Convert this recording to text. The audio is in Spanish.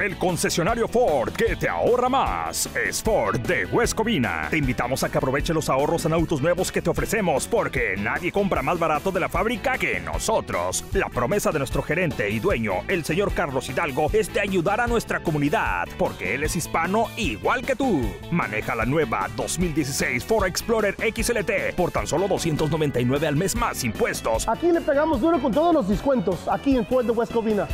El concesionario Ford que te ahorra más es Ford de West Covina. Te invitamos a que aproveche los ahorros en autos nuevos que te ofrecemos, porque nadie compra más barato de la fábrica que nosotros. La promesa de nuestro gerente y dueño, el señor Carlos Hidalgo, es de ayudar a nuestra comunidad, porque él es hispano igual que tú. Maneja la nueva 2016 Ford Explorer XLT por tan solo $299 al mes más impuestos. Aquí le pegamos duro con todos los descuentos, aquí en Ford de West Covina.